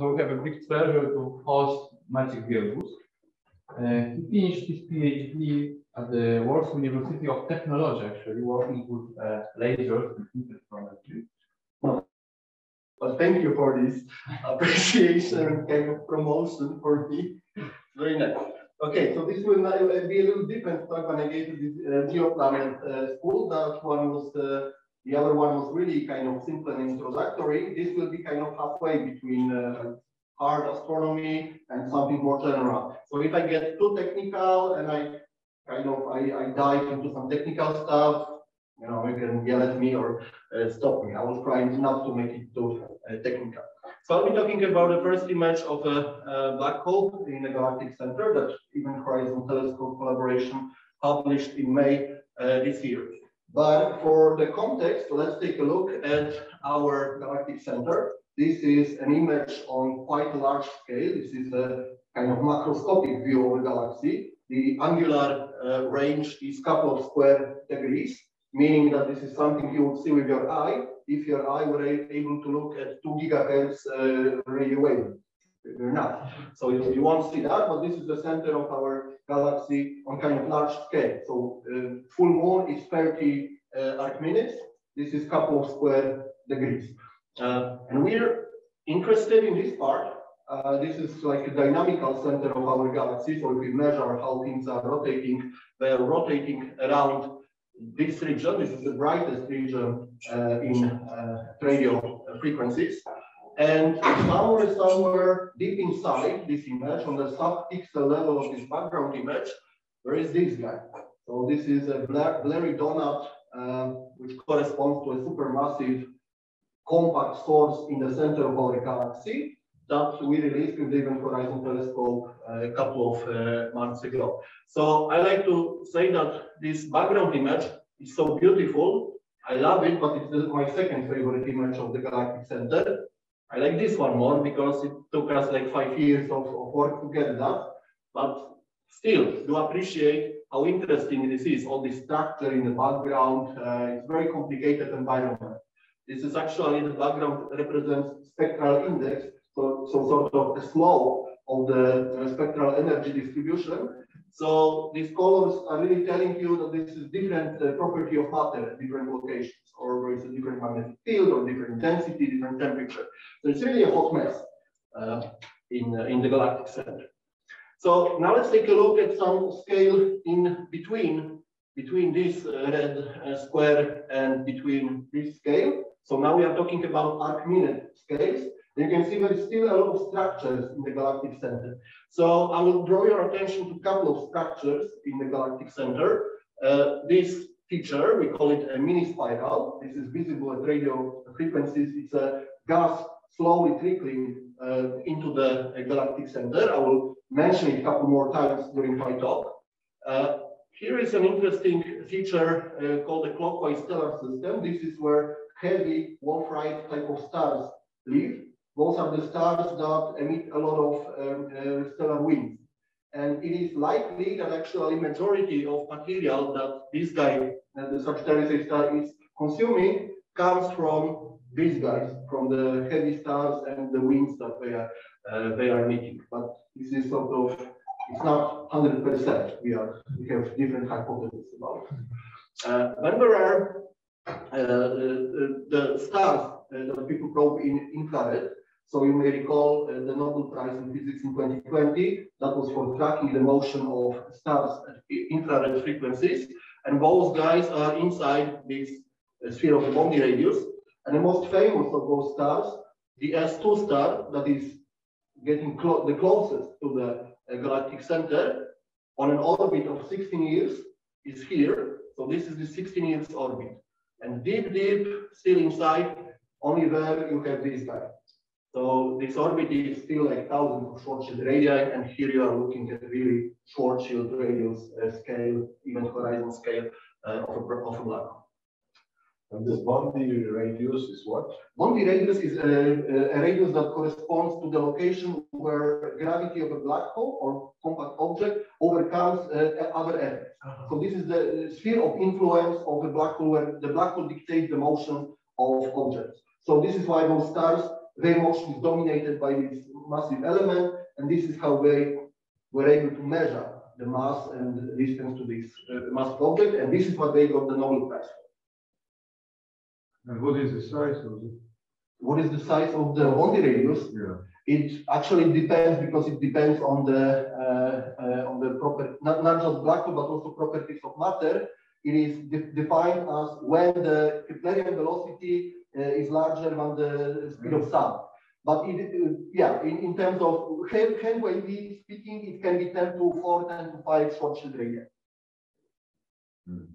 So we have a big pleasure to host Maciej Wielgus. He finished his PhD at the Warsaw University of Technology, actually working with lasers and interferometry. Well, thank you for this appreciation and promotion for me. Very nice. Okay, so this will be a little different talk when I gave this Geoplanet school. That one was the other one was really kind of simple and introductory. This will be kind of halfway between hard astronomy and something more general. So if I get too technical and I dive into some technical stuff, you know, you can yell at me or stop me. I will try not to make it too technical. So I'll be talking about the first image of a black hole in the galactic center that Event Horizon Telescope collaboration published in May this year. But for the context, let's take a look at our galactic center. This is an image on quite a large scale. This is a kind of macroscopic view of the galaxy. The angular range is a couple of square degrees, meaning that this is something you would see with your eye if your eye were able to look at 2 GHz radio wave. We're not. So you won't see that, but this is the center of our galaxy on kind of large scale. So full moon is 30 arc minutes. This is a couple of square degrees. And we're interested in this part. This is like a dynamical center of our galaxy. So if we measure how things are rotating, they are rotating around this region. This is the brightest region in radio frequencies. And somewhere deep inside this image, on the sub-pixel level of this background image, there is this guy. So this is a blurry donut, which corresponds to a supermassive compact source in the center of our galaxy that we released with the Event Horizon Telescope a couple of months ago. So I like to say that this background image is so beautiful. I love it, but it's my second favorite image of the galactic center. I like this one more because it took us like 5 years of work to get that, but still do appreciate how interesting this is, all this structure in the background. It's very complicated environment. This is actually the background represents spectral index, so sort of a slope of the spectral energy distribution. So these colors are really telling you that this is different property of matter at different locations, or there is a different magnetic field, or different density, different temperature. So it's really a hot mess in the galactic center. So now let's take a look at some scale in between this red square and between this scale. So now we are talking about arc-minute scales. You can see there is still a lot of structures in the galactic center. So I will draw your attention to a couple of structures in the galactic center. This feature, we call it a mini spiral. This is visible at radio frequencies. It's a gas slowly trickling into the galactic center. I will mention it a couple more times during my talk. Here is an interesting feature called the clockwise stellar system. This is where heavy Wolf-Rayet type of stars live. Those are the stars that emit a lot of stellar winds. And it is likely that actually majority of material that this guy, the Sagittarius A*, is consuming comes from these guys, from the heavy stars and the winds that they are emitting. But this is sort of, it's not 100%. We have different hypotheses about it. When there are the stars that people probe in infrared, so you may recall the Nobel Prize in Physics in 2020, that was for tracking the motion of stars at infrared frequencies. And those guys are inside this sphere of the Bondi radius. And the most famous of those stars, the S2 star, that is getting the closest to the galactic center, on an orbit of 16 years, is here. So this is the 16 years orbit. And deep, deep, still inside, only there you have this guy. So this orbit is still like thousands of Schwarzschild radii, and here you are looking at really Schwarzschild radius scale, even horizon scale of a black hole. And this Bondi radius is what? Bondi radius is a radius that corresponds to the location where gravity of a black hole or compact object overcomes other areas. So this is the sphere of influence of the black hole, where the black hole dictates the motion of objects. So this is why those stars their motion is dominated by this massive element, and this is how they were able to measure the mass and distance to this massive object, and this is what they got the Nobel Prize for. And what is the size of it? What is the size of the Bondi radius? Yeah. It actually depends, because it depends on the property, not just black hole, but also properties of matter. It is defined as when the Keplerian velocity is larger than the speed of sound. But it, yeah, in terms of hand wave speaking, it can be 10 to 4, 10 to 5 Schwarzschild radius. Mm.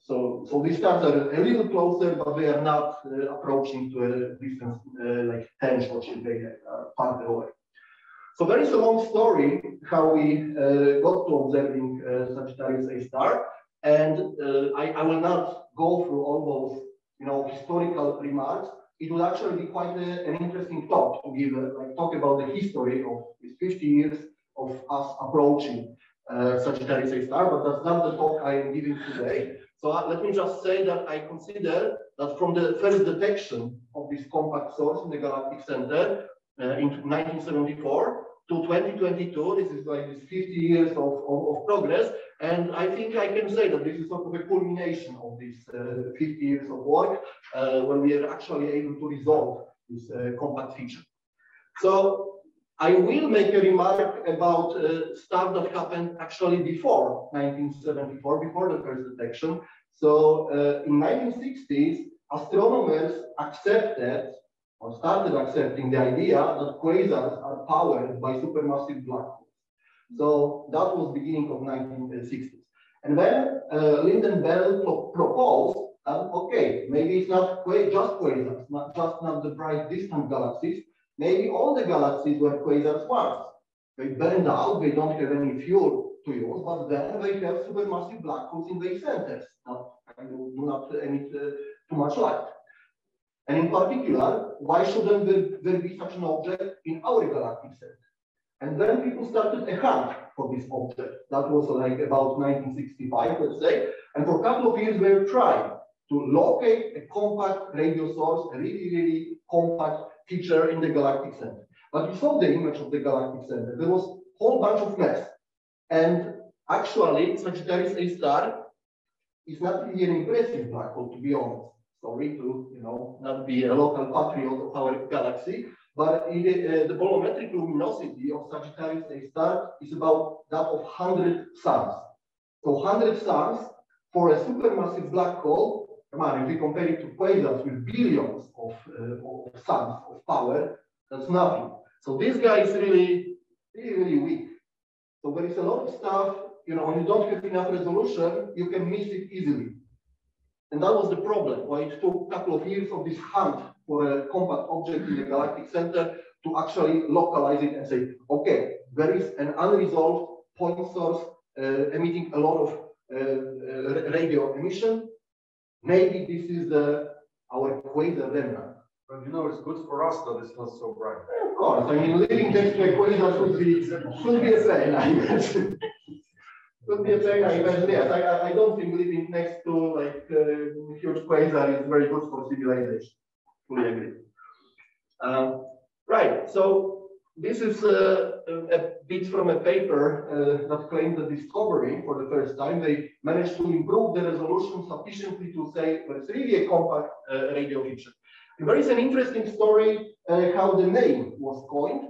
So these terms are a little closer, but they are not approaching to a distance like 10 Schwarzschild radius farther away. So there is a long story how we got to observing Sagittarius A*, and I will not go through all those historical remarks. It would actually be quite an interesting talk to give, like talk about the history of these 50 years of us approaching Sagittarius A*, but that's not the talk I am giving today. So let me just say that I consider that from the first detection of this compact source in the galactic center in 1974 to 2022, this is like this 50 years of progress, and I think I can say that this is sort of a culmination of these 50 years of work when we are actually able to resolve this compact feature. So I will make a remark about stuff that happened actually before 1974, before the first detection. So in 1960s, astronomers accepted or started accepting the idea that quasars are powered by supermassive black holes. So that was the beginning of 1960s. And then Lyndon Bell proposed, okay, maybe it's not just quasars, not the bright distant galaxies. Maybe all the galaxies were quasars once. They burned out, they don't have any fuel to use, but then they have supermassive black holes in their centers that do not emit too much light. And in particular, why shouldn't there be such an object in our galactic center? And then people started a hunt for this object. That was like about 1965, let's say. And for a couple of years, they were trying to locate a compact radio source, a really, really compact feature in the galactic center. But you saw the image of the galactic center. There was a whole bunch of mess. And actually, Sagittarius A* is not really an impressive black hole, to be honest. Sorry to not be a local patriot of our galaxy, but the bolometric luminosity of Sagittarius A* is about that of 100 suns. So 100 suns for a supermassive black hole. Come on, if we compare it to quasars with billions of suns of power, that's nothing. So this guy is really, really, really weak. So there is a lot of stuff, when you don't have enough resolution, you can miss it easily. And that was the problem. Why it took a couple of years of this hunt for a compact object in the galactic center to actually localize it and say, okay, there is an unresolved point source emitting a lot of radio emission. Maybe this is our quasar remnant. But it's good for us that it's not so bright. Of course, living next to a quasar should be a pain, I imagine. Should be a pain, I imagine. Yes, I don't think living next to huge quasar is very good for civilization. Fully agree. Right. So this is a bit from a paper that claimed the discovery for the first time. They managed to improve the resolution sufficiently to say it's really a compact radio feature. And there is an interesting story how the name was coined,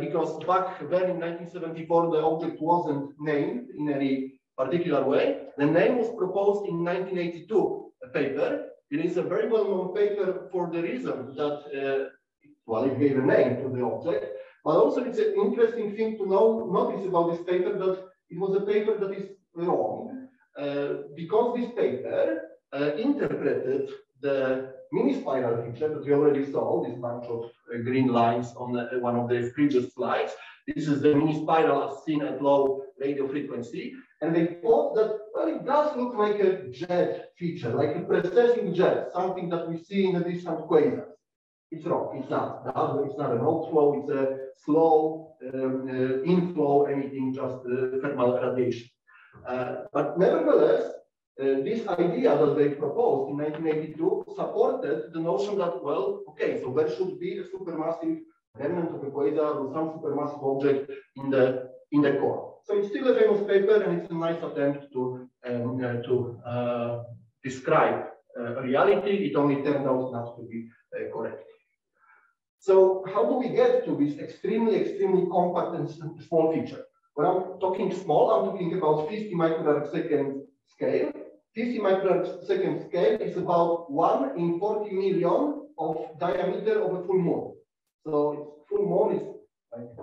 because back then in 1974, the object wasn't named in any particular way. The name was proposed in 1982, a paper. It is a very well-known paper for the reason that, well, it gave a name to the object. But also, it's an interesting thing to notice about this paper that it was a paper that is wrong, because this paper interpreted the mini-spiral feature that we already saw, this bunch of green lines on one of the previous slides. This is the mini-spiral as seen at low radio frequency. And they thought that, well, it does look like a jet feature, like a precessing jet, something that we see in the distant quasars. It's wrong. It's not. It's not an outflow. It's a slow inflow, anything, just thermal radiation. But nevertheless, This idea that they proposed in 1982 supported the notion that, well, okay, so there should be a supermassive remnant of a quasar or some supermassive object in the core. So it's still a famous paper, and it's a nice attempt to describe reality. It only turned out not to be correct. So how do we get to this extremely compact and small feature? When I'm talking small, I'm talking about 50 microarc second scale. 50 microarc second scale is about 1 in 40 million of diameter of a full moon. So full moon is like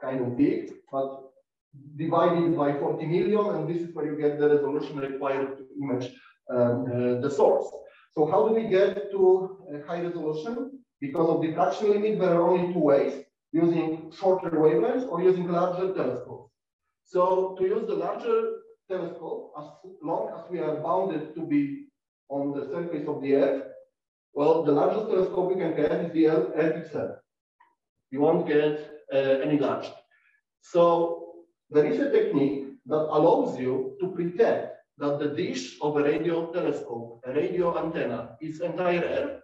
kind of big, but divided by 40 million, and this is where you get the resolution required to image the source. So how do we get to a high resolution? Because of diffraction limit, there are only two ways, using shorter wavelengths or using larger telescopes. So to use the larger telescope, as long as we are bounded to be on the surface of the Earth, well, the largest telescope we can get is the Earth itself. You won't get any larger. So there is a technique that allows you to pretend that the dish of a radio telescope, a radio antenna, is entire Earth,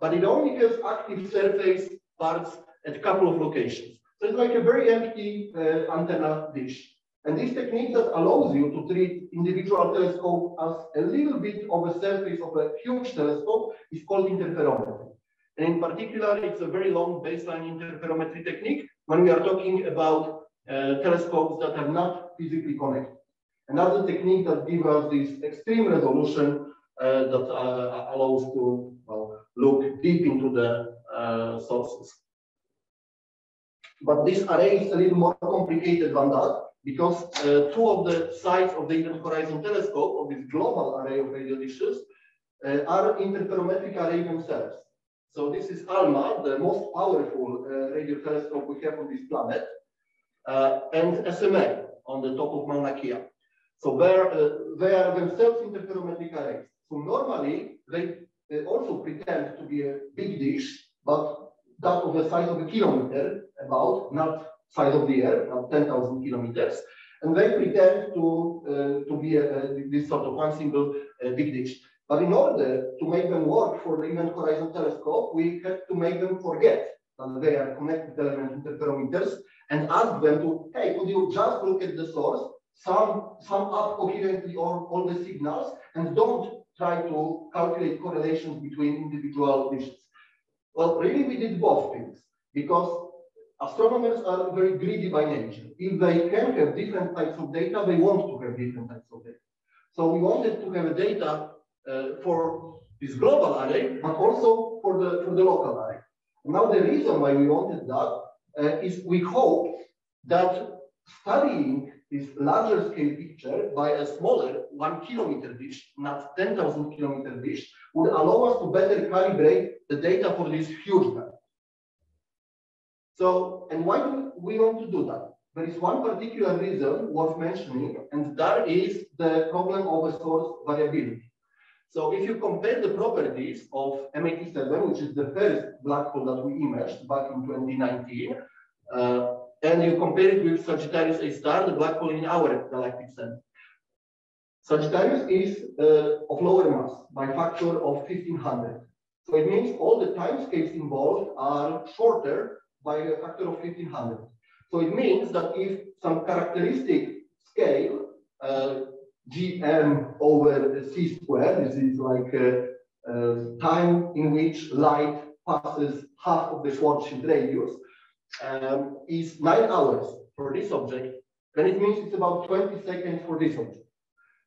but it only has active surface parts at a couple of locations. So it's like a very empty antenna dish. And this technique that allows you to treat individual telescope as a little bit of a surface of a huge telescope is called interferometry. And in particular, it's a very long baseline interferometry technique when we are talking about telescopes that are not physically connected. And that's the technique that gives us this extreme resolution that allows to, well, look deep into the sources. But this array is a little more complicated than that, because two of the sides of the Event Horizon Telescope, of this global array of radio dishes, are interferometric array themselves. So this is ALMA, the most powerful radio telescope we have on this planet, and SMA on the top of Mauna Kea. So they are themselves interferometric arrays. So normally they also pretend to be a big dish, but that of the size of a kilometer, about, not size of the Earth, about 10,000 kilometers. And they pretend to be this sort of one single big dish. But in order to make them work for the Event Horizon Telescope, we had to make them forget that they are connected element interferometers and ask them to, hey, could you just look at the source, sum up coherently all the signals, and don't try to calculate correlations between individual dishes. Well, really, we did both things, because astronomers are very greedy by nature. If they can have different types of data, they want to have different types of data. So we wanted to have a data for this global array, but also for the local array. Now, the reason why we wanted that is we hope that studying this larger scale picture by a smaller 1 kilometer dish, not 10,000 kilometer dish, would allow us to better calibrate the data for this huge map. So, and why do we want to do that? There is one particular reason worth mentioning, and that is the problem of a source variability. So if you compare the properties of M87, which is the first black hole that we imaged back in 2019, and you compare it with Sagittarius A*, the black hole in our galactic center. Sagittarius is of lower mass by factor of 1500. So it means all the timescales involved are shorter by a factor of 1500. So it means that if some characteristic scale, gm over c squared, this is like time in which light passes half of the Schwarzschild radius, is 9 hours for this object, then it means it's about 20 seconds for this object.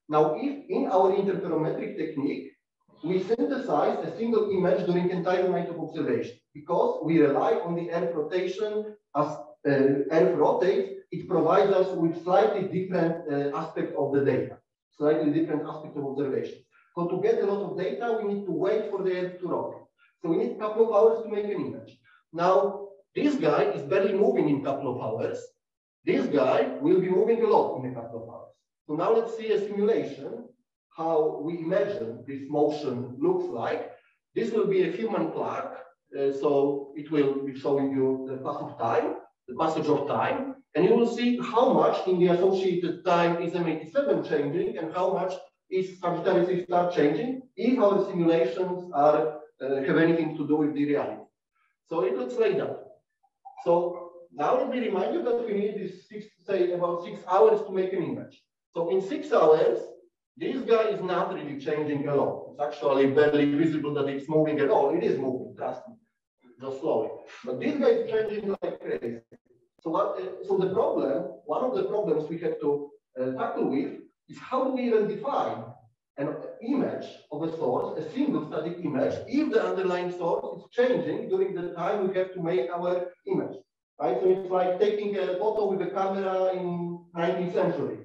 Now, if in our interferometric technique, we synthesize a single image during the entire night of observation, because we rely on the Earth rotation. As Earth rotates, it provides us with slightly different aspect of the data, slightly different aspect of observation. So to get a lot of data, we need to wait for the Earth to rotate. So we need a couple of hours to make an image. Now, this guy is barely moving in a couple of hours. This guy will be moving a lot in a couple of hours. So now let's see a simulation, how we imagine this motion looks like. This will be a human clock, so it will be showing you the passage of time, and you will see how much in the associated time is M87 changing and how much Is Sagittarius A* star changing? If our simulations are have anything to do with the reality. So it looks like that. So now let me remind you that we need this about six hours to make an image. So in 6 hours, this guy is not really changing at all. It's actually barely visible that it's moving at all. It is moving, just slowly. But this guy is changing like crazy. So what? So the problem, one of the problems we had to tackle with is how do we even define an image of a source, a single static image, if the underlying source is changing during the time we have to make our image, right? So it's like taking a photo with a camera in 19th century.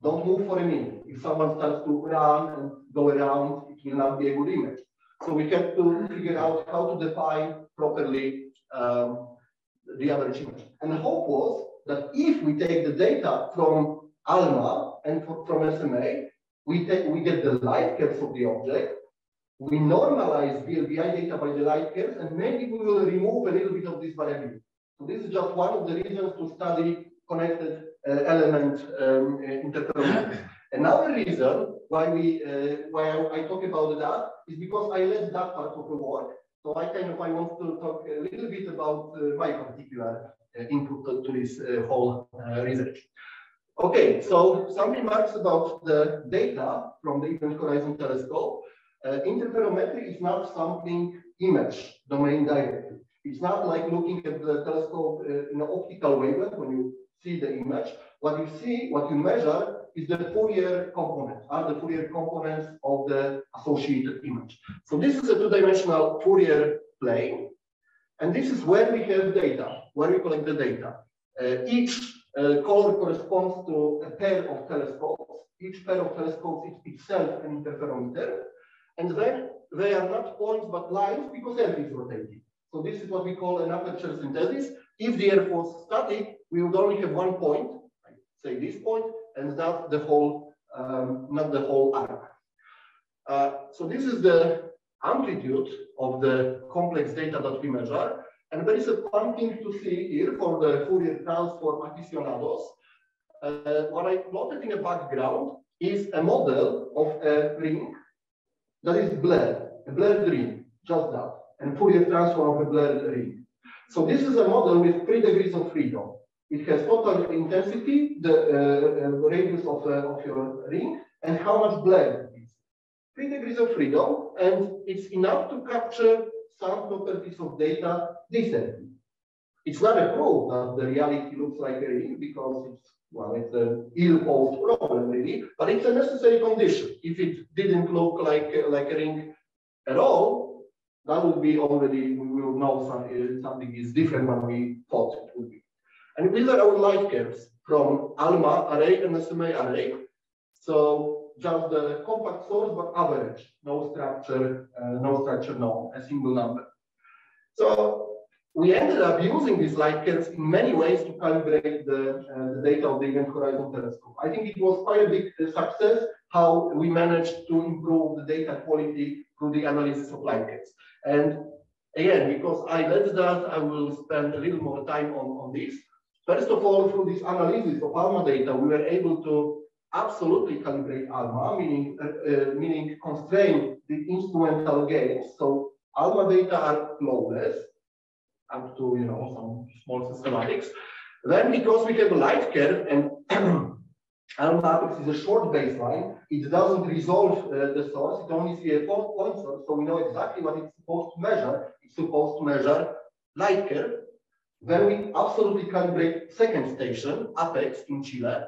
Don't move for a minute. If someone starts to run and go around, it will not be a good image. So we have to figure out how to define properly the average image. And the hope was that if we take the data from ALMA and from SMA, we get the light curves of the object, we normalize VLBI data by the light curves, and maybe we will remove a little bit of this variability. So this is just one of the reasons to study connected element interferometry. Another reason why I talk about that is because I led that part of the work. So I want to talk a little bit about my particular input to this whole research. Okay, so some remarks about the data from the Event Horizon Telescope. Interferometry is not something image domain directly. It's not like looking at the telescope in an optical wavelength when you see the image. What you see, what you measure is the Fourier components, are the Fourier components of the associated image. So this is a two-dimensional Fourier plane. And this is where we have data, where we collect the data. Each color corresponds to a pair of telescopes. Each pair of telescopes is itself an interferometer. And then they are not points but lines because Earth is rotating. So this is what we call an aperture synthesis. If the Earth was static, we would only have one point, say this point, and not the whole, arc. So this is the amplitude of the complex data that we measure. And there is one thing to see here for the Fourier transform aficionados. What I plotted in the background is a model of a ring that is blurred, a blurred ring, just that, and Fourier transform of a blurred ring. So this is a model with 3 degrees of freedom. It has total intensity, the radius of your ring, and how much blur it is. 3 degrees of freedom, and it's enough to capture some properties of data decently. It's not a proof that the reality looks like a ring because it's, well, it's an ill-posed problem really, but it's a necessary condition. If it didn't look like a ring at all, that would be already, we will know something is different than we thought it would be. And these are our light curves from ALMA array and SMA array. So just the compact source, but average, no structure, no, a single number. So we ended up using these light curves in many ways to calibrate the data of the Event Horizon Telescope. I think it was quite a big success how we managed to improve the data quality through the analysis of light curves. And again, because I led that, I will spend a little more time on this. First of all, through this analysis of ALMA data, we were able to absolutely calibrate ALMA, meaning constrain the instrumental gains. So ALMA data are flawless, up to some small systematics. Then, because we have a light curve and ALMA is a short baseline, it doesn't resolve the source. It only sees a point source, so we know exactly what it's supposed to measure. It's supposed to measure light curve. Then we absolutely calibrate second station, Apex in Chile.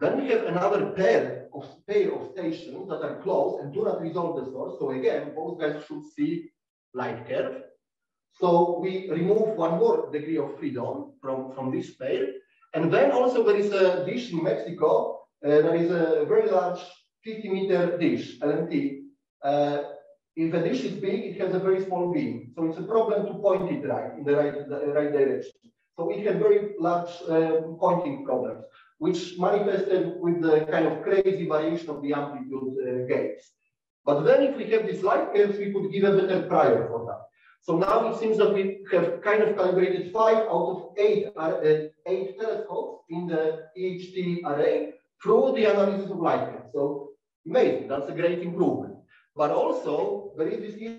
Then we have another pair of stations that are close and do not resolve the source. So again, both guys should see light curve. So we remove one more degree of freedom from this pair. And then also there is a dish in Mexico. There is a very large 50-meter dish, LMT. If a dish is big, it has a very small beam. So it's a problem to point it right, in the right direction. So it had very large pointing problems, which manifested with the kind of crazy variation of the amplitude gates. But then if we have this light curve, we could give a better prior for that. So now it seems that we have kind of calibrated 5 out of 8 telescopes in the EHT array through the analysis of light curve. So Amazing, that's a great improvement. But also, there is this issue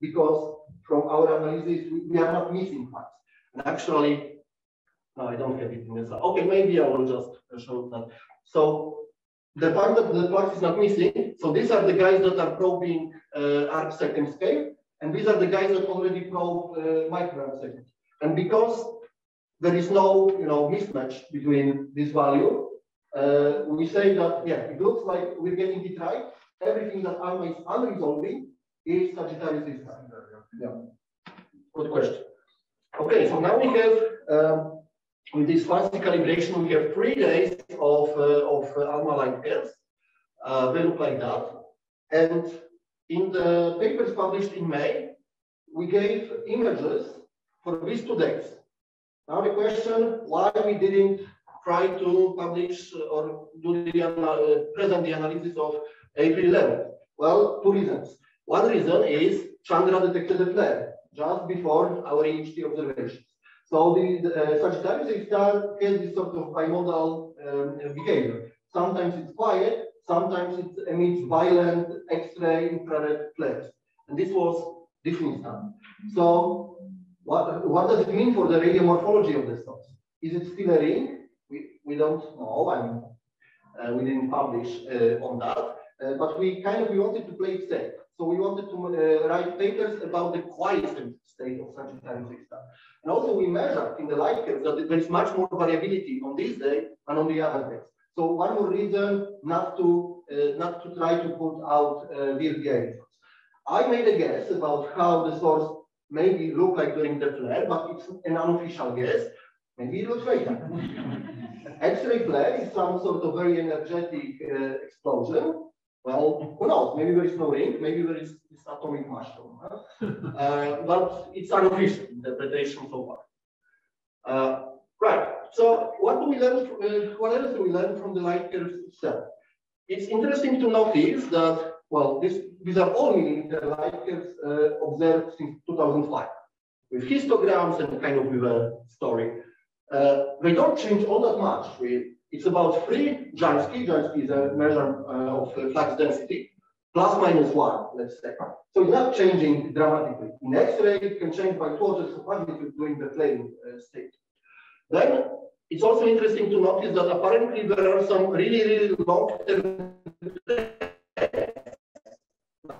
because from our analysis, we are not missing facts. And actually, no, I don't have it in the slide. Okay, maybe I will just show that. So the part that the part is not missing. So these are the guys that are probing arc second scale, and these are the guys that already probe micro arc second. And because there is no, you know, mismatch between this value, we say that yeah, it looks like we're getting it right. Everything that ALMA is unresolving is Sagittarius A*. Yeah. Good question. Okay, so now we have with this fancy calibration, we have 3 days of ALMA-like pairs. They look like that. And in the papers published in May, we gave images for these 2 days. Now the question: why we didn't try to publish or do the present the analysis of April 11th? Well, 2 reasons. One reason is Chandra detected a flare just before our MHD observations. So the Sagittarius A* has this sort of bimodal behavior. Sometimes it's quiet, sometimes it emits violent X-ray infrared flares. And this was this instance. So what does it mean for the radiomorphology of the stars? Is it still a ring? We don't know. I mean, we didn't publish on that. But we wanted to play it safe. So we wanted to write papers about the quiescent state of Sagittarius A*. And also we measured in the light curve that there is much more variability on this day than on the other days. So one more reason not to try to put out VLBI. I made a guess about how the source maybe looked like during the flare, but it's an unofficial guess. Maybe it looks like that. X-ray flare is some sort of very energetic explosion. Well, who knows? Maybe there is no ring, maybe there is this atomic mushroom. Huh? But it's an official interpretation so far. Right. So what do we learn? What else do we learn from the light curve itself? It's interesting to notice that, well, these are all millimeter light curves observed since 2005 with histograms and kind of with a story. They don't change all that much. It's about 3 Jansky. Jansky is a measure of flux density, ±1, let's say. So it's not changing dramatically. In X-ray, it can change by quarters of magnitude during the plane state. Then it's also interesting to notice that apparently there are some really, really long-term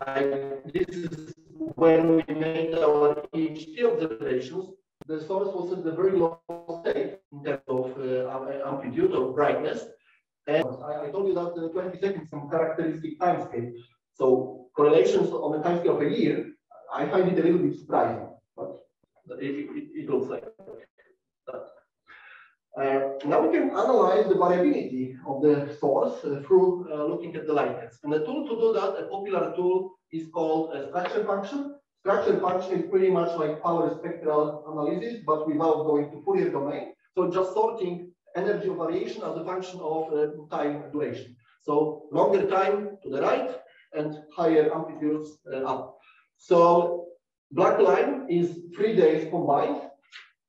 like this is when we made our EHT observations. The source was at the very low state in terms of amplitude or brightness. And I told you that 20 seconds is some characteristic timescale. So correlations on the timescale of a year, I find it a little bit surprising, but it looks like that. Now we can analyze the variability of the source through looking at the lightness. And the tool to do that, a popular tool, is called a structure function. Structure function is pretty much like power spectral analysis, but without going to Fourier domain. So just sorting energy of variation as a function of time duration. So longer time to the right and higher amplitudes up. So black line is 3 days combined.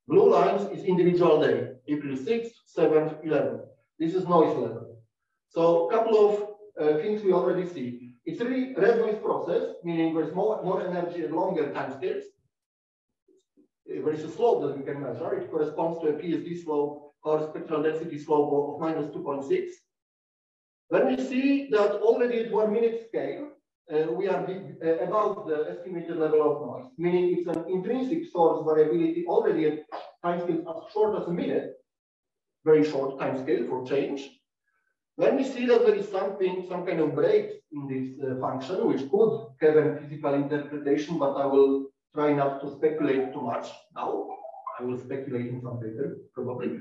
Blue lines is individual day, April 6th, 7th, 11th. This is noise level. So a couple of things we already see. It's really red noise process, meaning there's more energy at longer time scales. There is a slope that we can measure. It corresponds to a PSD slope or spectral density slope of -2.6. Then we see that already at 1 minute scale, we are above the estimated level of noise, meaning it's an intrinsic source variability already at time scales as short as 1 minute, very short time scale for change. When we see that there is some kind of break in this function, which could have a physical interpretation, but I will try not to speculate too much now. I will speculate in some paper, probably.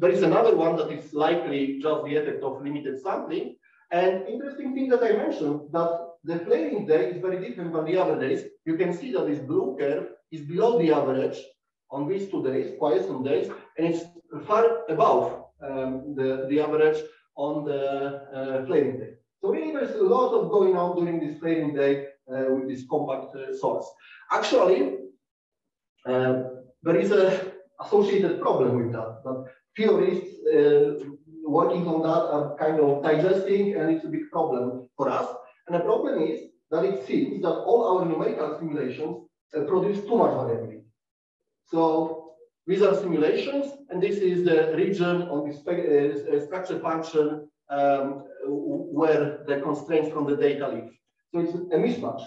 There is another one that is likely just the effect of limited sampling. And interesting thing that I mentioned, that the flaring day is very different from the other days. You can see that this blue curve is below the average on these 2 days, quiescent days, and it's far above the average on the flaring day. So really there's a lot of going on during this flaring day with this compact source. Actually, there is an associated problem with that, but theorists working on that are kind of digesting, and it's a big problem for us. And the problem is that it seems that all our numerical simulations produce too much variability. So these are simulations, and this is the region on the structure function where the constraints from the data live. So it's a mismatch.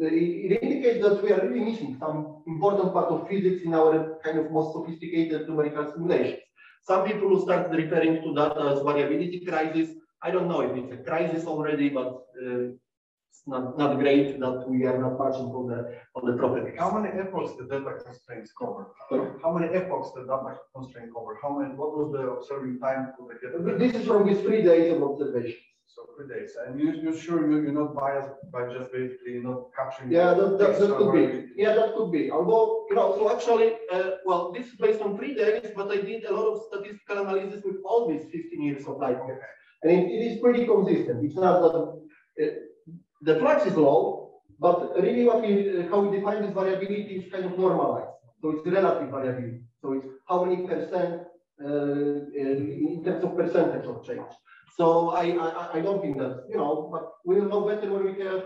It indicates that we are really missing some important part of physics in our kind of most sophisticated numerical simulations. Some people will start referring to that as variability crisis. I don't know if it's a crisis already, but it's not great that we are not marching on the properties. How many epochs the data constraints cover? Sorry? How many epochs the data constraint cover? How many? What was the observing time for the data? This is from these 3 days of observation. So 3 days, and you're sure you're not biased by just basically not capturing? Yeah, that could be. Yeah, that could be. Although, you know, so actually, well, this is based on 3 days, but I did a lot of statistical analysis with all these 15 years of life. Okay. And it is pretty consistent. It's not that the flux is low, but really what how we define this variability is kind of normalized. So it's relative variability. So it's how many percent in terms of percentage of change. So I don't think that, you know, but we will know better when we have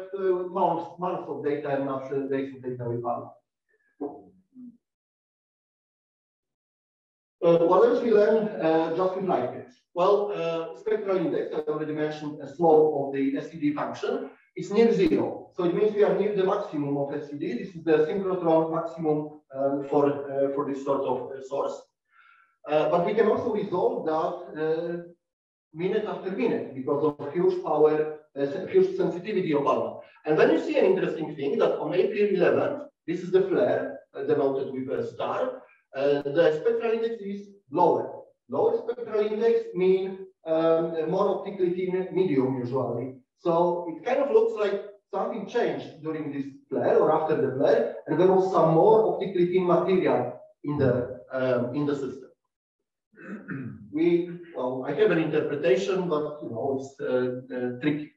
months of data and not days of data we found. What else we learn just with light years? Well, spectral index, I already mentioned a slope of the SCD function. It's near zero. So it means we are near the maximum of SCD. This is the synchrotron maximum for this sort of source. But we can also resolve that minute after minute because of huge power, huge sensitivity of ALMA. And then you see an interesting thing that on April 11th, this is the flare denoted with a star. The spectral index is lower. Lower spectral index means more optically thin medium usually. So it kind of looks like something changed during this flare or after the flare, and there was some more optically thin material in the system. Well, I have an interpretation, but you know it's tricky.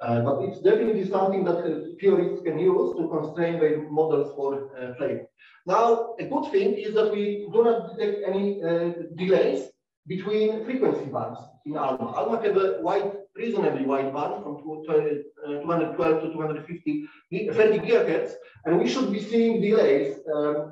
But it's definitely something that theorists can use to constrain their models for flare. Now, a good thing is that we do not detect any delays between frequency bands in ALMA. ALMA have a wide, reasonably wide band from 212 to 250, 30 GHz, and we should be seeing delays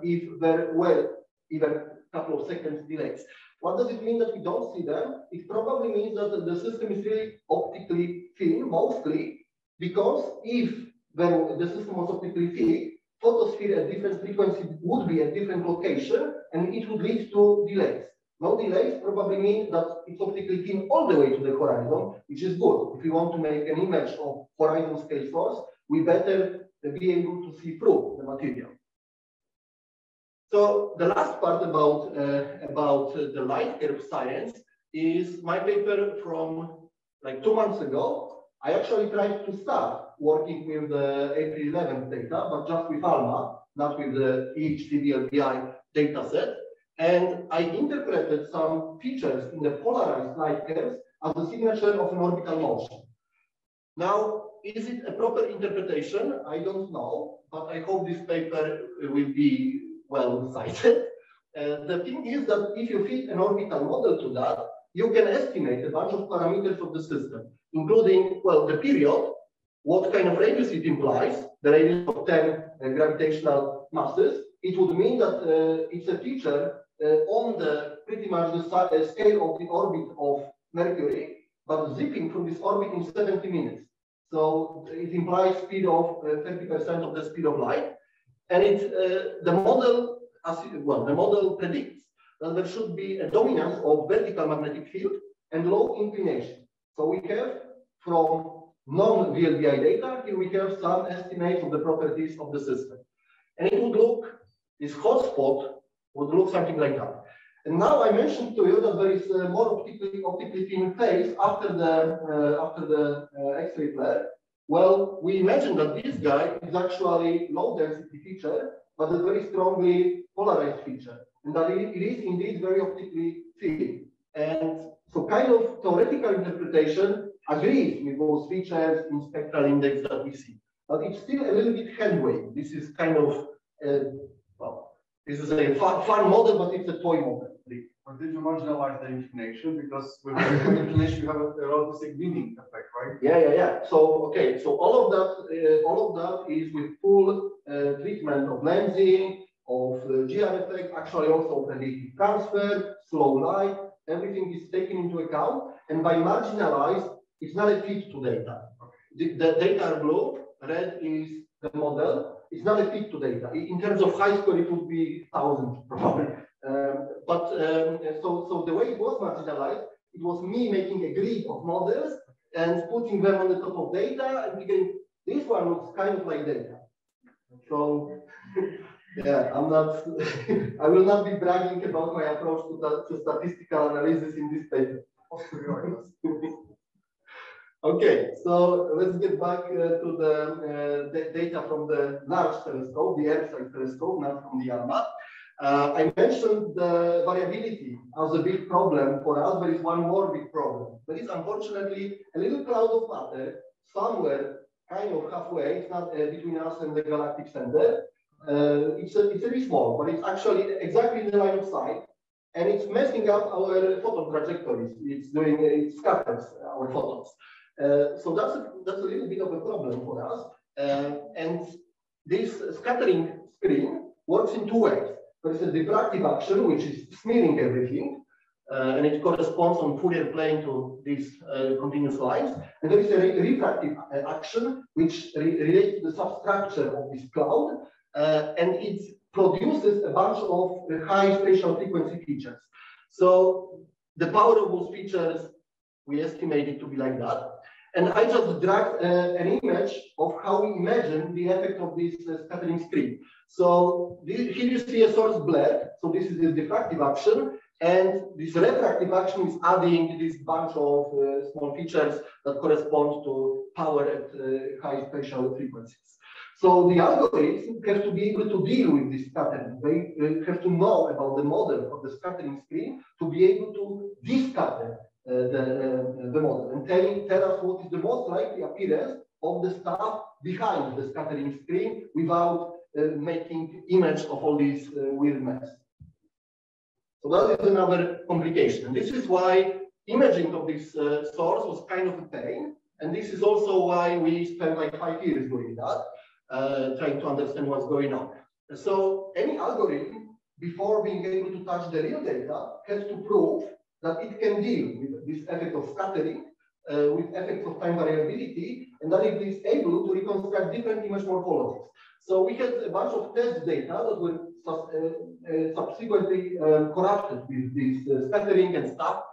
if there were even a couple of seconds delays. What does it mean that we don't see them? It probably means that the system is really optically thin, mostly, because if the system was optically thin, photosphere at different frequency would be at different location, and it would lead to delays. No delays probably mean that it's optically thin all the way to the horizon, which is good. If we want to make an image of horizon scale source, we better be able to see through the material. So the last part about the light curve science is my paper from like 2 months ago. I actually tried to start working with the April 11th data, but just with ALMA, not with the VLBI data set. And I interpreted some features in the polarized light curves as the signature of an orbital motion. Now, is it a proper interpretation? I don't know, but I hope this paper will be well cited. The thing is that if you fit an orbital model to that, you can estimate a bunch of parameters of the system, including, well, the period, what kind of radius it implies, the radius of 10 gravitational masses. It would mean that it's a feature on the pretty much the scale of the orbit of Mercury, but zipping from this orbit in 70 minutes. So it implies speed of 30% of the speed of light. And it, the model predicts that there should be a dominance of vertical magnetic field and low inclination. So we have from non-VLBI data, here we have some estimates of the properties of the system. And it would look, this hotspot would look something like that. And now I mentioned to you that there is a more optically thin phase after the X-ray flare. Well, we imagine that this guy is actually low density feature, but a very strongly polarized feature. And that it is indeed very optically thin. And so kind of theoretical interpretation agrees with those features in spectral index that we see. But it's still a little bit headway. This is kind of, well, this is a fun model, but it's a toy model. But did you marginalize the inclination? Because with the inclination, you have a relativistic binning effect, right? Yeah. So, okay, so all of that is with full treatment of lensing, of GR effect, actually also radiative transfer, slow light, everything is taken into account. And by marginalized, it's not a fit to data. Okay. The data are blue, red is the model. It's not a fit to data. In terms of high score, it would be 1,000 probably. So the way it was marginalized, it was me making a grid of models and putting them on the top of data and figuring this one looks kind of like data. So yeah, I'm not, I will not be bragging about my approach to statistical analysis in this paper. Okay, so let's get back to the data from the large telescope, the Effelsberg telescope, not from the ALMA. I mentioned the variability as a big problem for us. There is one more big problem. There is unfortunately a little cloud of matter somewhere, kind of halfway. It's not between us and the galactic center. It's a bit small, but it's actually exactly in the line of sight, and it's messing up our photon trajectories. It scatters our photons. So that's a little bit of a problem for us. And this scattering screen works in two ways. There is a diffractive action, which is smearing everything, and it corresponds on Fourier plane to these continuous lines. And there is a refractive action, which relates to the substructure of this cloud, and it produces a bunch of high spatial frequency features. So the power of those features, we estimate it to be like that. And I just dragged an image of how we imagine the effect of this scattering screen. So here you see a source blur. So this is the diffractive action. And this refractive action is adding this bunch of small features that correspond to power at high spatial frequencies. So the algorithms have to be able to deal with this scattering. They have to know about the model of the scattering screen to be able to descatter the model and tell us what is the most likely appearance of the stuff behind the scattering screen without making image of all these weird mess. So that is another complication. This is why imaging of this source was kind of a pain, and this is also why we spent like 5 years doing that, trying to understand what's going on. So any algorithm, before being able to touch the real data, has to prove that it can deal with this effect of scattering, with effects of time variability, and that it is able to reconstruct different image morphologies. So we had a bunch of test data that were subsequently corrupted with this scattering and stuff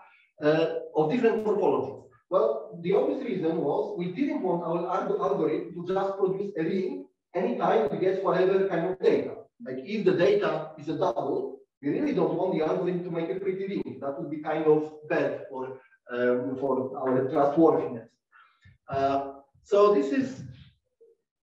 of different morphologies. Well, the obvious reason was we didn't want our algorithm to just produce a ring anytime we get whatever kind of data. Like if the data is a double, we really don't want the algorithm to make a pretty ring. That would be kind of bad for our trustworthiness. So this is,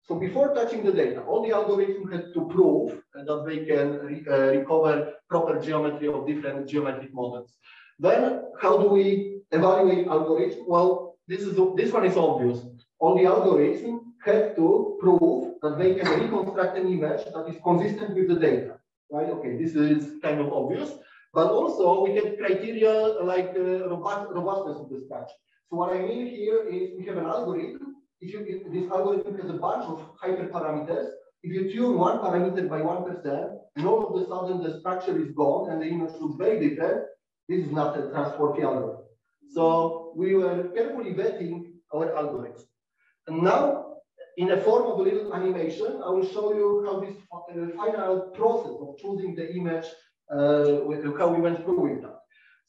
so before touching the data, all the algorithms had to prove that they can recover proper geometry of different geometric models. Then how do we evaluate algorithms? Well, this one is obvious. All the algorithms had to prove that they can reconstruct an image that is consistent with the data. Right? Okay, this is kind of obvious, but also we have criteria like robustness of the structure. So what I mean here is we have an algorithm. If this algorithm has a bunch of hyperparameters, if you tune one parameter by 1%, and all of a sudden the structure is gone and the image looks very different, this is not a trustworthy algorithm. So we were carefully vetting our algorithms. And now, in the form of a little animation, I will show you how this final process of choosing the image, how we went through with that.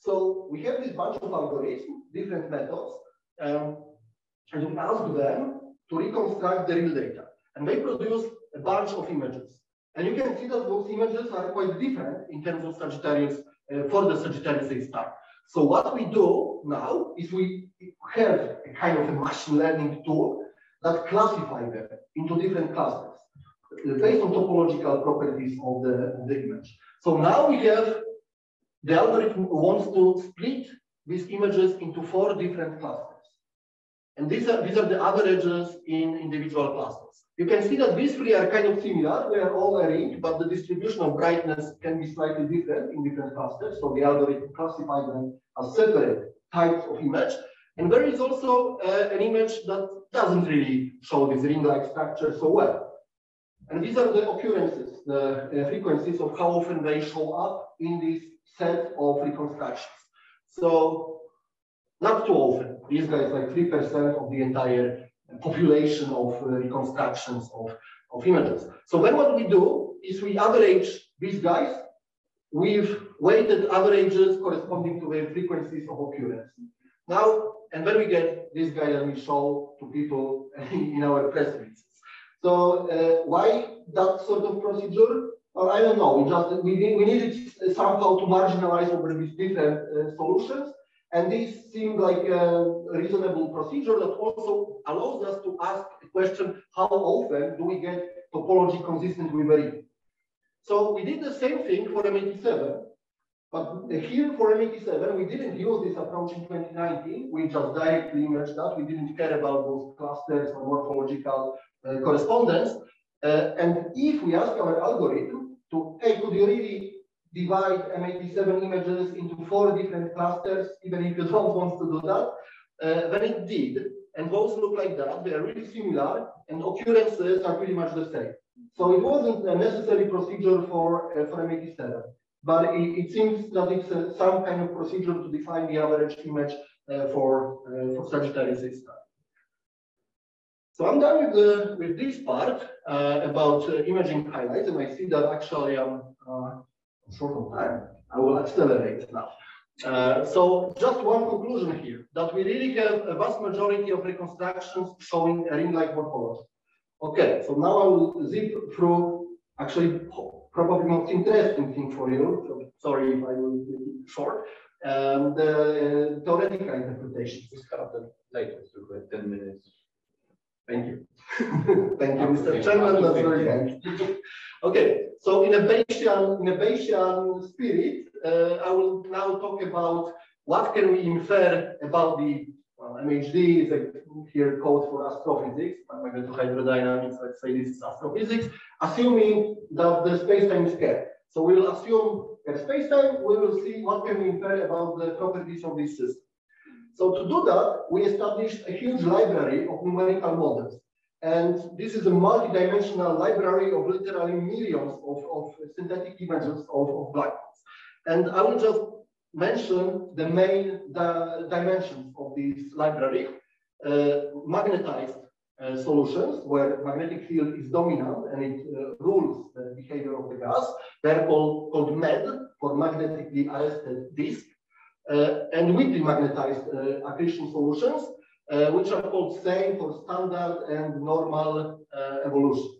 So we have this bunch of algorithms, different methods, and we ask them to reconstruct the real data. And they produce a bunch of images. And you can see that those images are quite different in terms of Sagittarius, for the Sagittarius A*. So what we do now is we have a kind of a machine learning tool that classify them into different clusters based on topological properties of the image. So now we have, the algorithm wants to split these images into 4 different clusters. And these are the averages in individual clusters. You can see that these three are kind of similar. They are all arranged, but the distribution of brightness can be slightly different in different clusters. So the algorithm classifies them as separate types of image. And there is also an image that doesn't really show this ring-like structure so well. And these are the occurrences, the frequencies of how often they show up in this set of reconstructions. So not too often. These guys like 3% of the entire population of reconstructions of images. So then what we do is we average these guys with weighted averages corresponding to their frequencies of occurrence. Now, and then we get this guy that we show to people in our press releases. So why that sort of procedure? Well, I don't know. We needed somehow to marginalize over these different solutions. And this seemed like a reasonable procedure that also allows us to ask the question, how often do we get topology consistent with a ring? So we did the same thing for M87, but here for M87, we didn't use this approach in 2019. We just directly imaged that. We didn't care about those clusters or morphological correspondence. And if we ask our algorithm to, hey, could you really divide M87 images into 4 different clusters, even if you don't want to do that, then it did. And those look like that. They are really similar, and occurrences are pretty much the same. So it wasn't a necessary procedure for M87, but it seems that it's some kind of procedure to define the average image for Sagittarius A*. So I'm done with this part about imaging highlights, and I see that actually I'm short of time. I will accelerate now. So just one conclusion here, that we really have a vast majority of reconstructions showing a ring-like morphology. Okay, so now I will zip through, actually, probably most interesting thing for you. So sorry if I will be short. The theoretical interpretation. Just have the latest, 10 minutes. Thank you. Thank you, Mr. Chairman. That's very nice. Okay, so in a Bayesian spirit, I will now talk about what can we infer about the MHD is here code for astrophysics. I'm going to hydrodynamics. Let's say this is astrophysics, assuming that the space-time is Kerr. So we will assume a space-time. We will see what can we infer about the properties of this system. So to do that, we established a huge library of numerical models. And this is a multi-dimensional library of literally millions of synthetic images of black holes. And I will just mention the main dimensions of this library. Magnetized solutions, where magnetic field is dominant and it rules the behavior of the gas. They're called MAD, for magnetically arrested disk. And weakly magnetized accretion solutions, which are called same for standard and normal evolution.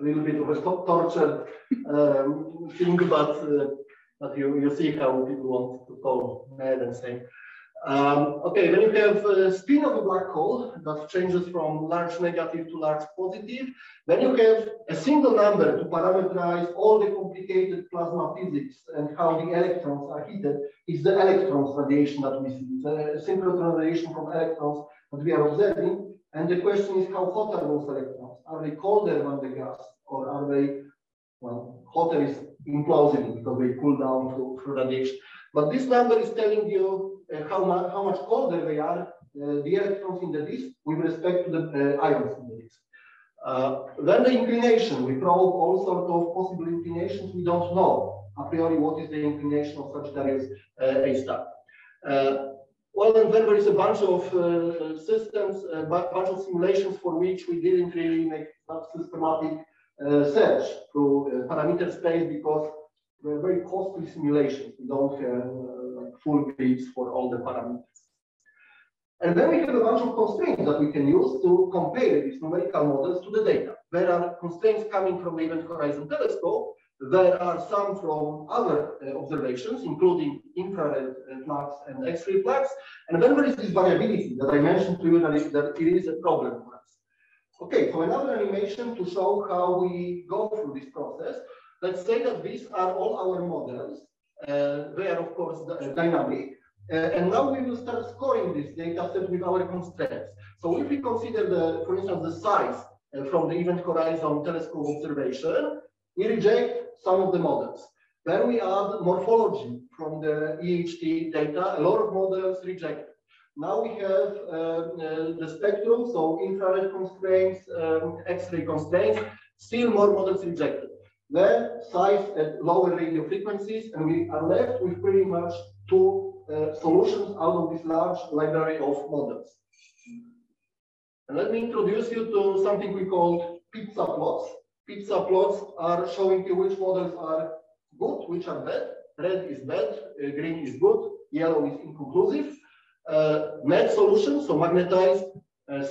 A little bit of a tortured thing, but you see how people want to call MAD and same. Okay, then you have spin of a black hole that changes from large negative to large positive. Then you have a single number to parameterize all the complicated plasma physics and how the electrons are heated. It's the electrons radiation that we see. It's a synchrotron radiation from electrons that we are observing. And the question is, how hot are those electrons? Are they colder than the gas, or are they, well, hotter is implausible because they cool down through radiation. But this number is telling you how much colder they are, the electrons in the disk, with respect to the ions in the disk. Then the inclination. We probe all sorts of possible inclinations. We don't know a priori what is the inclination of Sagittarius A*. Well, and then there is a bunch of systems, a bunch of simulations for which we didn't really make that systematic search through parameter space because they're very costly simulations. We don't full grids for all the parameters. And then we have a bunch of constraints that we can use to compare these numerical models to the data. There are constraints coming from the Event Horizon Telescope. There are some from other observations, including infrared plugs and X-ray plugs. And then there is this variability that I mentioned to you that it is a problem for us. Okay, so another animation to show how we go through this process. Let's say that these are all our models. They are, of course, dynamic. And now we will start scoring this data set with our constraints. So if we consider, for instance, the size from the Event Horizon Telescope observation, we reject some of the models. Then we add morphology from the EHT data, a lot of models rejected. Now we have the spectrum, so infrared constraints, X-ray constraints, still more models rejected. Then size at lower radio frequencies, and we are left with pretty much two solutions out of this large library of models. And let me introduce you to something we call pizza plots. Pizza plots are showing you which models are good, which are bad. Red is bad, green is good, yellow is inconclusive. MAD solution, so magnetized,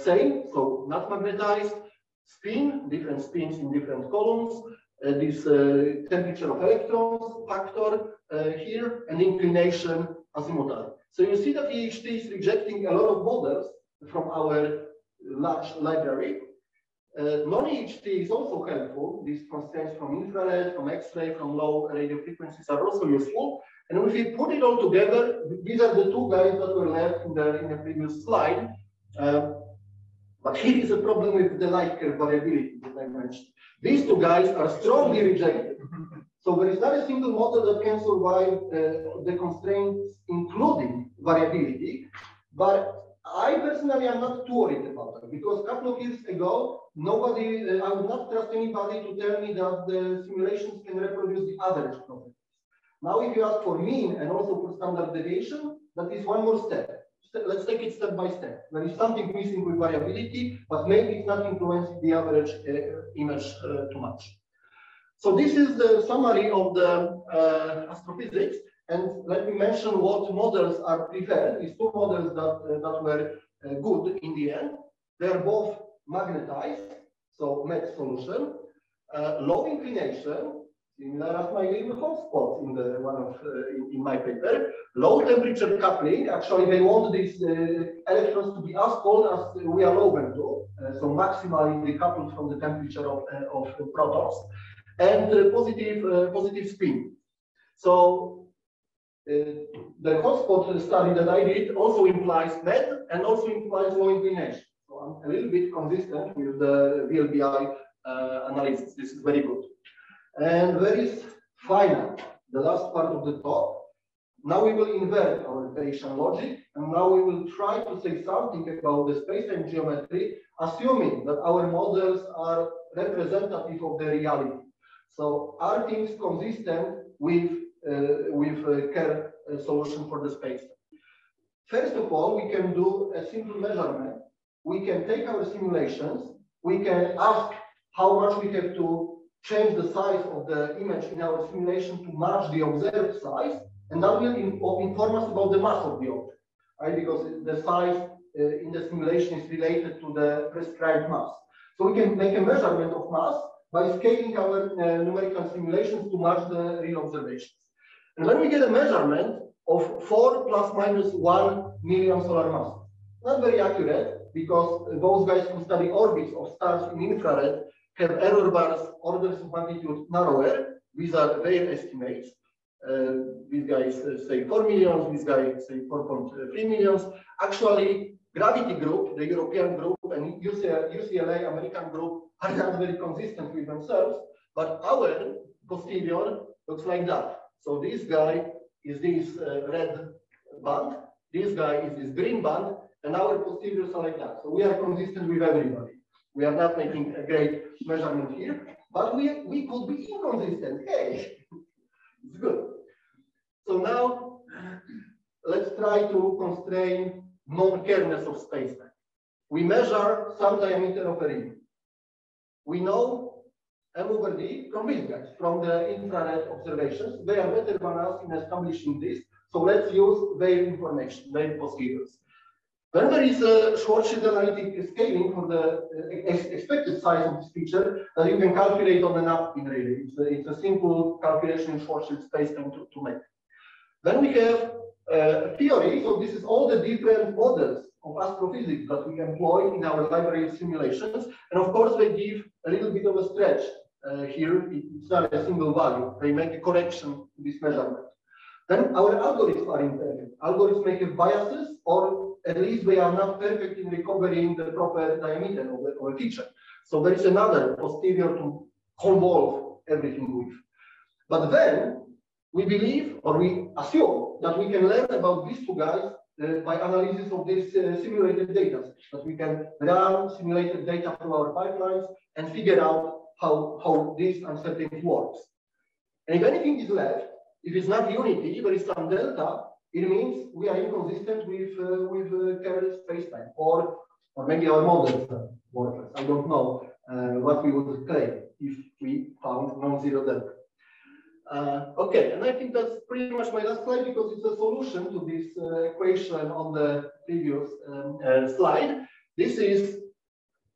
same, so not magnetized, spin, different spins in different columns, this temperature of electrons factor here, and inclination azimuthal. So you see that EHT is rejecting a lot of models from our large library. Non-EHT is also helpful. These constraints from infrared, from X-ray, from low radio frequencies are also useful. And if we put it all together, these are the two guys that were left in the previous slide. But here is a problem with the light curve variability that I mentioned. These two guys are strongly rejected. So there is not a single model that can survive the constraints, including variability. But I personally am not too worried about it, because a couple of years ago, nobody, I would not trust anybody to tell me that the simulations can reproduce the average properties. Now, if you ask for mean and also for standard deviation, that is one more step. Let's take it step by step. There is something missing with variability, but maybe it's not influencing the average image too much. So this is the summary of the astrophysics. And let me mention what models are preferred. These two models that were good in the end. They're both magnetized, so MAD solution, low inclination, similar as my little hotspot in the one of in my paper, low temperature coupling. Actually, they want these electrons to be as cold as we are open to, so maximally decoupled from the temperature of protons, and positive spin. So the hotspot study that I did also implies MAD and also implies low inclination. So I'm a little bit consistent with the VLBI analysis. This is very good. And there is final, the last part of the talk. Now we will invert our Bayesian logic, and now we will try to say something about the space and geometry, assuming that our models are representative of the reality. So are things consistent with Kerr solution for the space? First of all, we can do a simple measurement. We can take our simulations. We can ask how much we have to change the size of the image in our simulation to match the observed size, and that will inform us about the mass of the object, right? Because the size in the simulation is related to the prescribed mass. So we can make a measurement of mass by scaling our numerical simulations to match the real observations. And then we get a measurement of 4 ± 1 million solar masses. Not very accurate, because those guys who study orbits of stars in infrared have error bars orders of magnitude narrower. These are their estimates. These guys say 4 million, these guys say 4.3 million. Actually, Gravity group, the European group, and UCLA American group are not very consistent with themselves, but our posterior looks like that. So this guy is this red band, this guy is this green band, and our posteriors are like that. So we are consistent with everybody. We are not making a great measurement here, but we could be inconsistent. Hey, it's good. So now let's try to constrain non-Kerrness of spacetime. We measure some diameter of a ring. We know M/D from these guys, from the infrared observations. They are better than us in establishing this. So let's use their information, their posteriors. Then there is a Schwarzschild analytic scaling for the expected size of this feature that you can calculate on the napkin, really. It's a simple calculation in Schwarzschild spacetime to make. Then we have theory. So this is all the different models of astrophysics that we employ in our library of simulations. And of course, they give a little bit of a stretch here. It's not a single value. They make a correction to this measurement. Then our algorithms are imperfect. Algorithms may have biases, or at least they are not perfect in recovering the proper diameter of a feature. So there is another posterior to convolve everything with. But then we believe, or we assume, that we can learn about these two guys by analysis of these simulated data, that we can run simulated data from our pipelines and figure out how this uncertainty works. And if anything is left, if it's not unity, there is some delta, it means we are inconsistent with Kerr spacetime, or maybe our models more or less. I don't know what we would claim if we found non-zero delta. Okay, and I think that's pretty much my last slide, because it's a solution to this equation on the previous slide. This is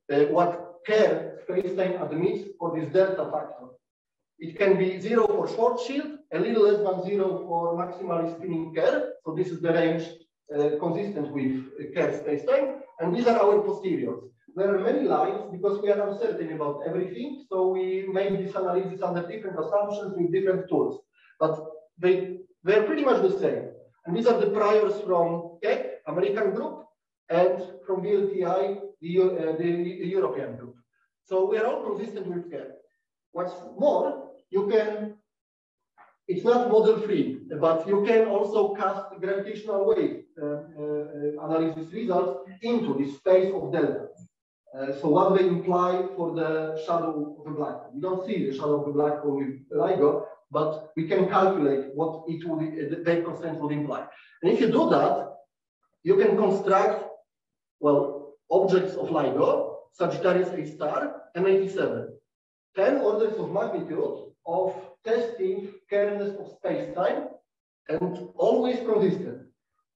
what Kerr spacetime admits for this delta factor. It can be zero for Schwarzschild, a little less than zero for maximally spinning Kerr. So this is the range consistent with Kerr spacetime, and these are our posteriors. There are many lines because we are uncertain about everything. So we make this analysis under different assumptions with different tools, but they are pretty much the same. And these are the priors from Keck, American group, and from VLTI, the European group. So we are all consistent with Keck. What's more, you can, it's not model free, but you can also cast gravitational wave analysis results into this space of delta. So what they imply for the shadow of the black hole. We don't see the shadow of the black hole with LIGO, but we can calculate what it would, their constraints would imply. And if you do that, you can construct, well, objects of LIGO, Sagittarius A*, M87, 10 orders of magnitude of testing Kerrness of space-time, and always consistent.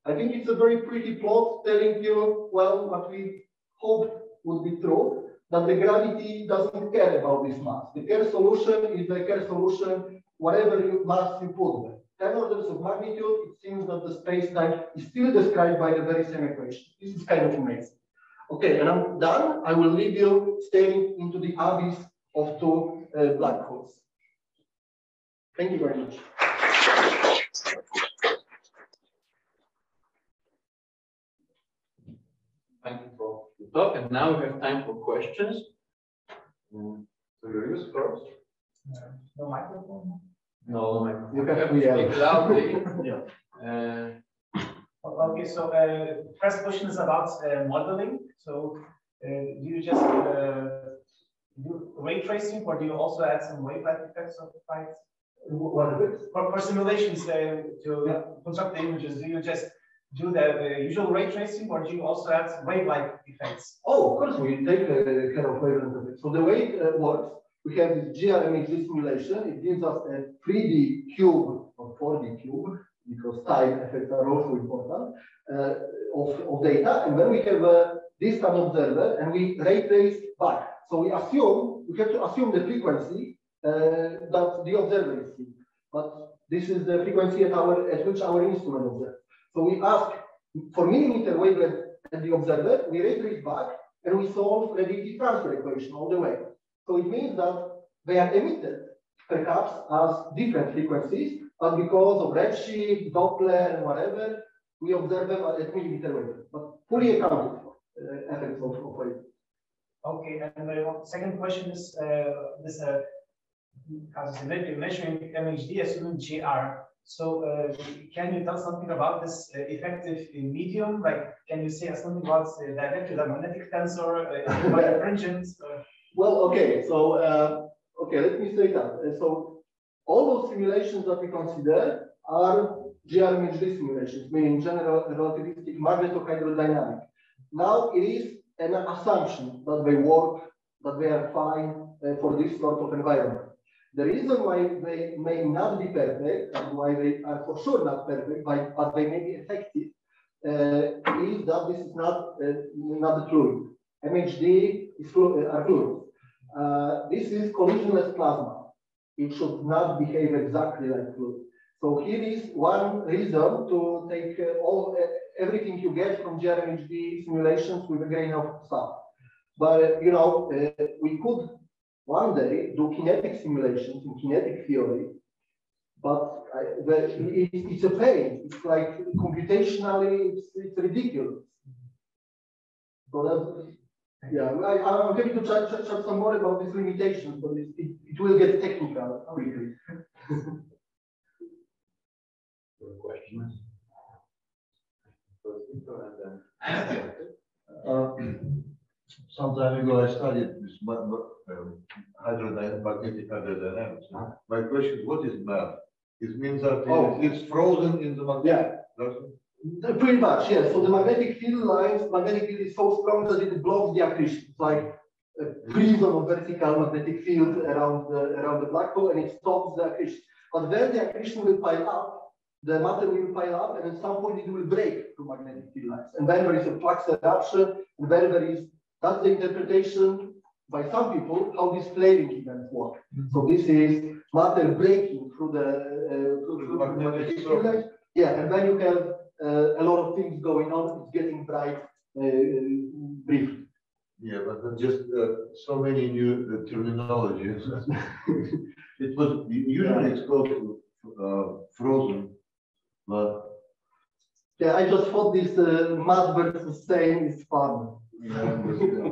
I think it's a very pretty plot telling you, well, what we hope would be true, that the gravity doesn't care about this mass. The Kerr solution is the Kerr solution, whatever mass you put there. 10 orders of magnitude, it seems that the space-time is still described by the very same equation. This is kind of amazing. Okay, and I'm done. I will leave you staring into the abyss of two black holes. Thank you very much. Thank you for the talk, and now we have time for questions. So you use first? No microphone. No microphone. You have to speak loudly. Yeah. Okay, so first question is about modeling. So do you just do ray tracing, or do you also add some wavelet effects of the fight? For simulations to construct the images, do you just do the usual ray tracing, or do you also add wavelength effects? Oh, of course, we take the kind of wavelength effects. So the way it works, we have this GRMHD simulation. It gives us a 3D cube or 4D cube, because time effects are also important, of data. And then we have a distant observer, and we ray trace back. So we assume, we have to assume the frequency that the observer is seeing, but this is the frequency at which our instrument observes. So we ask for millimeter wavelength at the observer, we ray trace back, and we solve radiative transfer equation all the way. So it means that they are emitted perhaps as different frequencies, but because of redshift, Doppler, and whatever, we observe them at millimeter wavelength, but fully accounted for effects of wavelength. Okay, and the second question is this. You're measuring MHD assuming GR. So can you tell something about this effective medium? Like, can you say something about the dielectric magnetic tensor, fringence? Well, okay. So, okay, let me say that. So, all those simulations that we consider are GRMHD simulations, meaning general relativistic magnetohydrodynamic. Now, it is an assumption that they work, that they are fine for this sort of environment. The reason why they may not be perfect, and why they are for sure not perfect, but they may be effective, is that this is not the fluid. MHD is fluid. This is collisionless plasma. It should not behave exactly like fluid. So here is one reason to take everything you get from GRMHD simulations with a grain of salt. But you know, we could one day do kinetic simulations in kinetic theory, but it's a pain. It's like computationally, it's ridiculous. So Yeah, I'm happy to chat some more about these limitations, but it will get technical quickly. Questions? Some time ago, I studied this hydrodynamic magnetic hydrodynamics. My question: what is MAD? It means that it's frozen in the magnetic. Yeah. Pretty much, yes. So the magnetic field lines, magnetic field is so strong that it blocks the accretion. It's like a prism of vertical magnetic field around the black hole, and it stops the accretion. But then the accretion will pile up, the matter will pile up, and at some point it will break through magnetic field lines. And then there is a flux eruption, and then there is, that's the interpretation by some people, how these flaring events work. Mm-hmm. So this is matter breaking through the magnetic field lines. Yeah, and then you have a lot of things going on. It's getting bright, brief. Yeah, but just so many new terminologies. It was usually it's called frozen, but yeah, I just thought this MAD versus sane is fun. Yeah,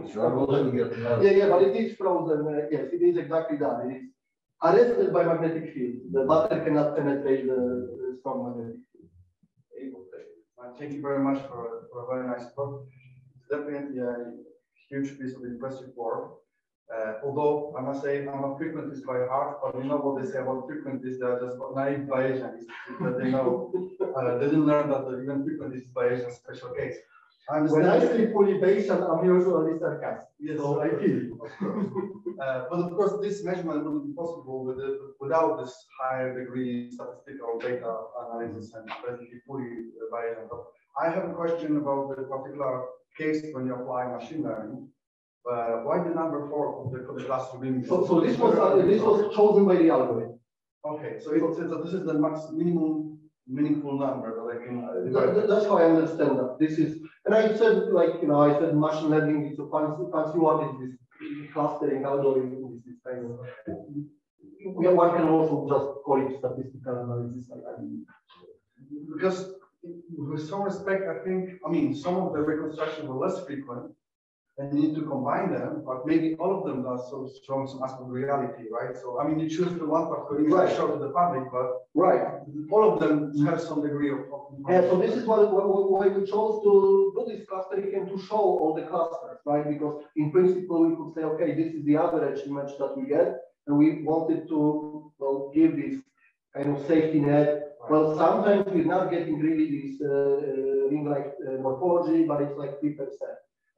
yeah, but it is frozen. Yes, it is exactly that. It is arrested by magnetic field. The matter cannot penetrate the strong magnetic field. Thank you very much for a very nice talk. It's definitely a huge piece of impressive work. Although I must say I'm a frequentist by heart, but you know what they say about frequentists, they are just naive Bayesians. They know they didn't learn that even frequentist Bayesian is a special case. When I say fully Bayesian, I'm usually sarcastic. Yes, so I feel it. But of course, this measurement wouldn't be possible without this higher degree statistical data analysis and basically fully Bayesian. But I have a question about the particular case when you apply machine learning. Why the number 4 for the cluster being? So this was chosen by the algorithm. Okay, so this is the minimum meaningful number that I can. That's how I understand that. This is, and I said, like, you know, I said machine learning is a fancy one. Is this clustering algorithm? Is this kind of? Yeah, one can also just call it statistical analysis. Because with some respect, I mean, some of the reconstructions were less frequent. And you need to combine them, but maybe all of them are so strong, some aspect of reality, right? So, I mean, you choose the one part because I show to the public, but right, all of them have some degree of. Yeah, so this is why we chose to do this clustering and to show all the clusters, right? Because in principle, we could say, okay, this is the average image that we get, and we wanted to, well, give this kind of safety net. Well, sometimes we're not getting really this ring-like morphology, but it's like 3%.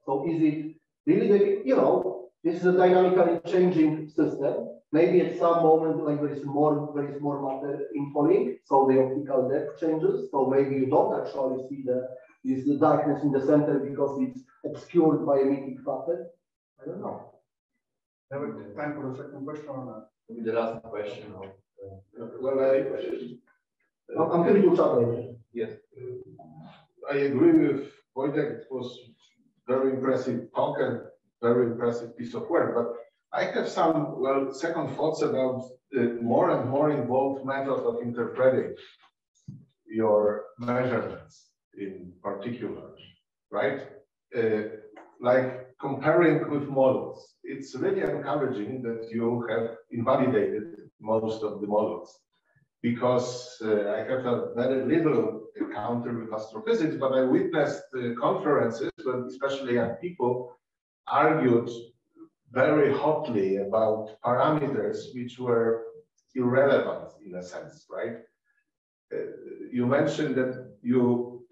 So is it really, you know, this is a dynamically changing system. Maybe at some moment, like there is more matter infalling, so the optical depth changes. So maybe you don't actually see this darkness in the center because it's obscured by emitting matter. I don't know. Have time for the second question or not? Maybe the last question. Well, I'm going to chat. Yes, I agree with Wojtek. It was very impressive talk and very impressive piece of work, but I have some second thoughts about the more and more involved methods of interpreting your measurements in particular, right? Like comparing with models. It's really encouraging that you have invalidated most of the models, because I have a very little encounter with astrophysics, but I witnessed conferences when especially young people argued very hotly about parameters which were irrelevant in a sense, right? You mentioned that you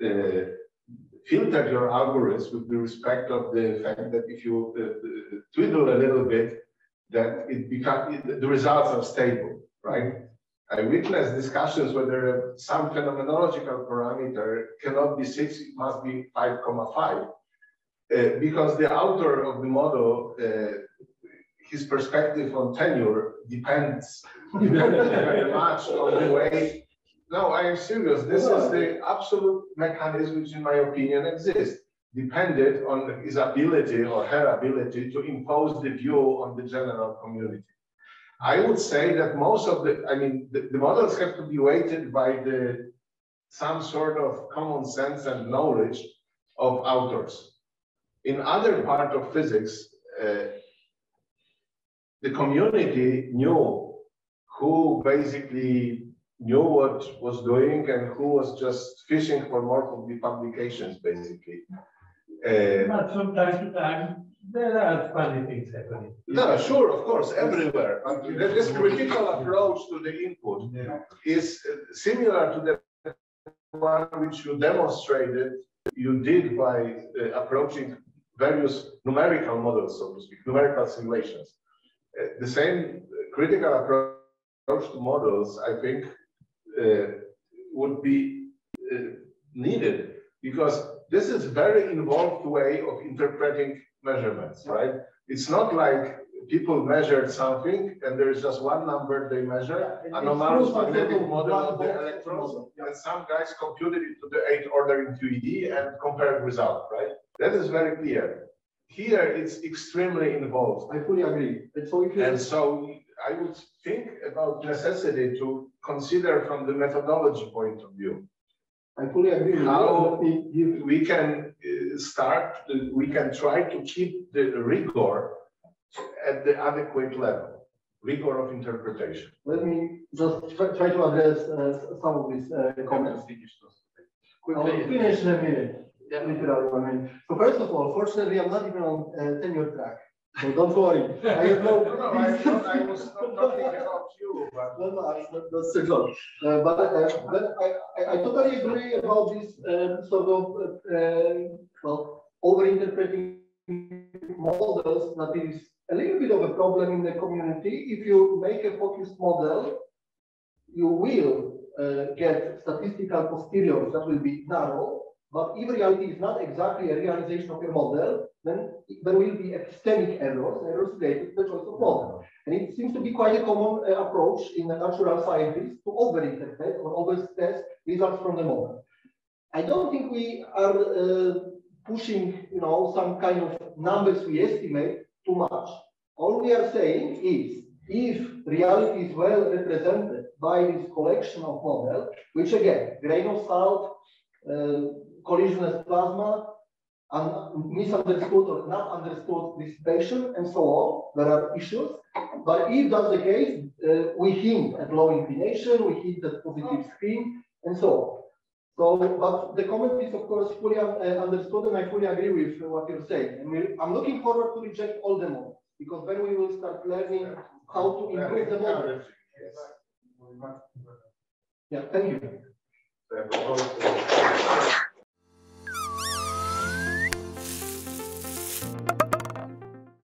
filtered your algorithms with the respect of the fact that if you twiddle a little bit, that the results are stable, right? I witnessed discussions whether some phenomenological parameter cannot be 6, it must be 5,5, because the author of the model, his perspective on tenure depends very much on the way. No, I am serious. This is the absolute mechanism which, in my opinion, exists, dependent on his ability or her ability to impose the view on the general community. I would say that most of the, the models have to be weighted by some sort of common sense and knowledge of authors. In other part of physics, the community knew who basically knew what was doing and who was just fishing for more publications, basically. But from time to time, there are funny things happening. No, sure, of course, everywhere. This critical approach to the input is similar to the one which you demonstrated you did by approaching various numerical models, so to speak, numerical simulations. The same critical approach to models, I think, would be needed, because this is a very involved way of interpreting measurements, right? It's not like people measured something and there is just one number they measure, anomalous magnetic model of the electrons, and some guys computed it to the 8th order in QED and compared result, right? That is very clear. Here, it's extremely involved. I fully agree. It's so clear. And so I would think about necessity to consider from the methodology point of view. I fully agree. How we can start, we can try to keep the rigor at the adequate level, rigor of interpretation. Let me just try to address some of these comments. I'll finish in a minute. Yeah. So first of all, fortunately, I'm not even on tenure track. So don't worry. I have no. I was not talking about you, but that's the joke. But I totally agree about this sort of well, overinterpreting models. That is a little bit of a problem in the community. If you make a focused model, you will get statistical posteriors that will be narrow. But if reality is not exactly a realization of your model, then there will be epistemic errors, errors related to the choice of model. And it seems to be quite a common approach in the natural sciences to overinterpret or overstress results from the model. I don't think we are pushing, you know, some kind of numbers we estimate too much. All we are saying is, if reality is well represented by this collection of models, which again, grain of salt, collisionless plasma, and misunderstood or not understood dissipation, and so on. There are issues. But if that's the case, we hint at low inclination, we hint at positive spin, and so on. So, but the comment is, of course, fully understood, and I fully agree with what you're saying. And I'm looking forward to reject all the models, because then we will start learning how to improve the model. Yes. Yeah, thank you.